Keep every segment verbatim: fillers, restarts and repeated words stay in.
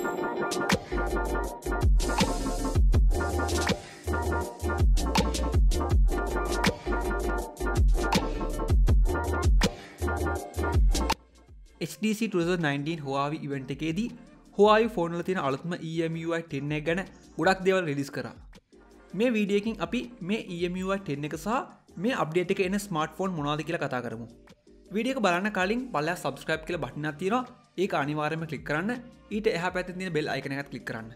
H T C twenty nineteen Huawei event එකේදී Huawei phone වල තියෙන අලුත්ම E M U I ten එක ගැන ගොඩක් දේවල් රිලීස් කරා. මේ වීඩියෝ එකකින් අපි මේ E M U I ten එක සහ මේ අප්ඩේට් එකේ එන smartphone මොනවද කියලා කතා කරමු. වීඩියෝ එක බලන්න කලින් පල්ලෙහා subscribe කියලා බටන් එකක් තියෙනවා. ඒක අනිවාර්යයෙන්ම ක්ලික් කරන්න. ඊට එහා පැත්තේ තියෙන bell icon එකත් ක්ලික් කරන්න.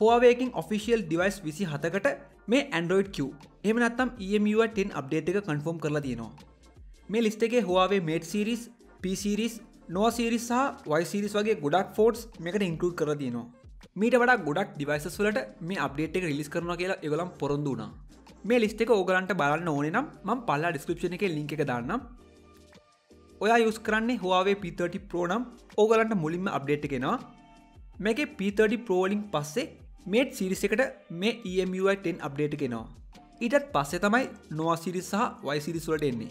Huawei එකකින් official device විසි හතකට මේ Android Q එහෙම නැත්නම් E M U I ten update එක confirm කරලා තියෙනවා. මේ list එකේ Huawei Mate series, P series, Nova series සහ Y series වගේ ගොඩක් phones මේකට include කරලා තියෙනවා. මීට වඩා ගොඩක් devices වලට මේ update එක release කරනවා කියලා ඒගොල්ලන් පොරොන්දු වුණා. මේ list එක ඕගලන්ට බලන්න ඕනේ නම් මම පල්ලා description එකේ link එක දාන්නම්. ඔයා use කරන්නේ Huawei P thirty Pro නම් ඕගලන්ට මුලින්ම update එක එනවා. මේකේ P thirty Pro වලින් පස්සේ Mate series එකට මේ E M U I ten update එක එනවා. ඊටත් පස්සේ තමයි Nova series සහ Y series වලට එන්නේ.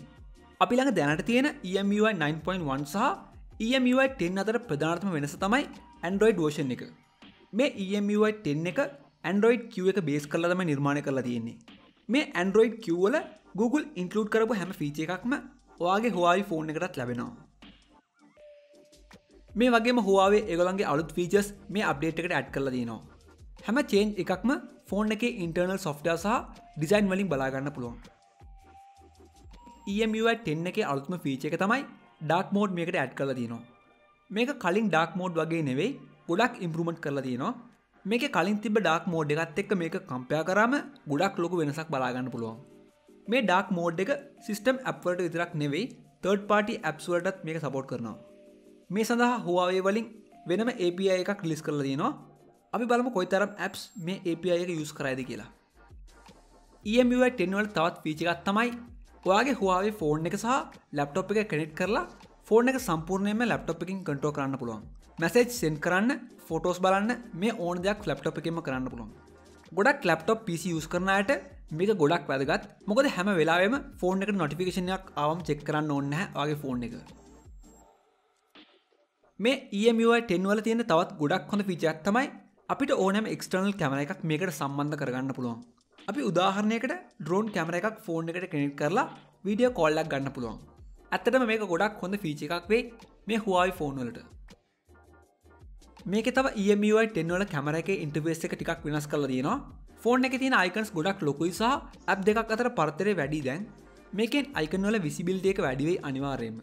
අපි ළඟ දැනට තියෙන E M U I nine point one සහ E M U I ten අතර ප්‍රධානතම වෙනස තමයි Android version එක. මේ E M U I ten එක Android Q එක බේස් කරලා තමයි නිර්මාණය කරලා තියෙන්නේ. මේ Android Q වල Google include කරපු හැම feature එකක්ම ඔයාගේ Huawei phone එකටත් ලැබෙනවා. මේ වගේම Huawei ඒගොල්ලන්ගේ අලුත් features මේ update එකට add කරලා දිනවා. හැම change එකක්ම ෆෝන් එකේ internal software සහ design වලින් බලා ගන්න පුළුවන්. E M U I ten එකේ අලුත්ම feature එක තමයි dark mode මේකට add කරලා තියෙනවා. මේක කලින් dark mode වගේ නෙවෙයි ගොඩක් improvement කරලා තියෙනවා. මේකේ කලින් තිබ්බ dark mode එකත් එක්ක මේක compare කරාම ගොඩක් ලොකු වෙනසක් බලා ගන්න පුළුවන්. මේ dark mode එක system app වලට විතරක් නෙවෙයි third party apps වලටත් මේක support කරනවා. මේ සඳහා Huawei වලින් වෙනම A P I එකක් release කරලා තියෙනවා. අපි බලමු කොයිතරම් apps මේ A P I එක use කරයිද කියලා. E M U I ten වල තවත් feature එකක් තමයි ඔයාගේ Huawei phone එක සහ laptop එක connect කරලා phone එක සම්පූර්ණයෙන්ම laptop එකකින් control කරන්න පුළුවන්. message send කරන්න, photos බලන්න මේ ඕන දෙයක් laptop එකෙන්ම කරන්න පුළුවන්. ගොඩක් laptop P C use කරන අයට මේක ගොඩක් වැදගත්. මොකද හැම වෙලාවෙම phone එකට notification එකක් ආවම check කරන්න ඕනේ නැහැ ඔයාගේ phone එක. මේ E M U I ten වල තියෙන තවත් ගොඩක් හොඳ feature එකක් තමයි අපිට ඕනෑම external camera එකක් මේකට සම්බන්ධ කරගන්න පුළුවන්. අපි උදාහරණයකට drone camera එකක් phone එකට connect කරලා video call එකක් ගන්න පුළුවන්. ඇත්තටම මේක ගොඩක් හොඳ feature එකක් වෙයි මේ Huawei phone වලට. මේකේ තව E M U I ten වල camera එකේ interface එක ටිකක් වෙනස් කරලා තියෙනවා. phone එකේ තියෙන icons ගොඩක් ලොකුයි සහ app දෙකක් අතර පරතරය වැඩි දැන්. මේකෙන් icon වල visibility එක වැඩි වෙයි අනිවාර්යයෙන්ම.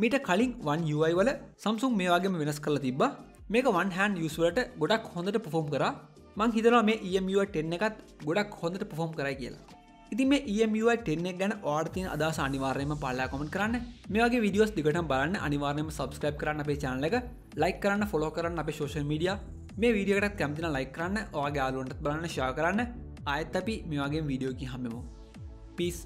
මීට කලින් One U I වල Samsung මේ වගේම වෙනස් කරලා තිබ්බා. මේක one hand use වලට ගොඩක් හොඳට perform කරා. මං හිතනවා මේ E M U I ten එකත් ගොඩක් හොඳට perform කරයි කියලා. ඉතින් මේ E M U I ten එක ගැන ඔයාලට තියෙන අදහස අනිවාර්යයෙන්ම පහළලා comment කරන්න. මේ වගේ videos දිගටම බලන්න අනිවාර්යයෙන්ම subscribe කරන්න අපේ channel එක, like කරන්න, follow කරන්න අපේ social media. මේ video එකටත් කැමති නම් like කරන්න, ඔයාගේ යාළුවන්ටත් බලන්න, share කරන්න. ආයෙත් අපි මේ වගේ video එකකින් හම්බෙමු. Peace.